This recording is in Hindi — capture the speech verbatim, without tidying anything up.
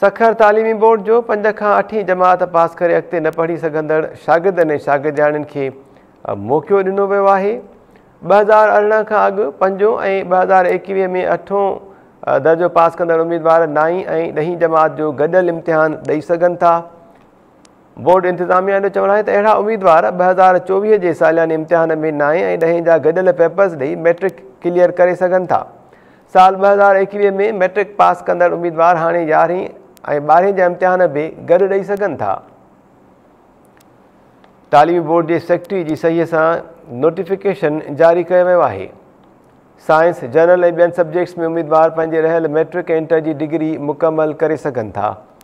सखर तालीमी बोर्ड जो पंज का अठी जमात पास करे अॻिते न पढ़ी सघंदड़ शागिर्दनि ऐं शागिर्दयाणियुनि खे मौक़ो ॾिनो वियो आहे। ॿ हज़ार अरिड़हं खां अॻु पंजो ऐं ॿ हज़ार एकवीह में अठों दर्जो पास कंदड़ उम्मीदवार नाईं ऐं ॾहीं जमात जो गॾियल इम्तिहान ॾेई सघनि था। बोर्ड इंतिज़ामिया जो चवणु आहे त अहिड़ा उम्मीदवार ॿ हज़ार चोवीह जे सालियाने इम्तिहान में नाएं ऐं ॾहें जा गॾियल पेपर्स ॾेई मैट्रिक क्लियर करे सघनि था। साल ॿ हज़ार एकवीह में मैट्रिक पास कंदड़ उम्मीदवार हाणे यारहीं ऐं ॿारहें जा इम्तिहान बि गॾु ॾेई सघनि था। तालीमी बोर्ड जे सेक्रेटरी जी सहीअ सां नोटिफिकेशन जारी कयो वियो आहे। साइंस, जनरल ऐं ॿियनि सब्जेक्ट्स में उम्मीदवार पंहिंजे रहियल मैट्रिक ऐं इंटर जी डिग्री मुकमल करे सघनि था।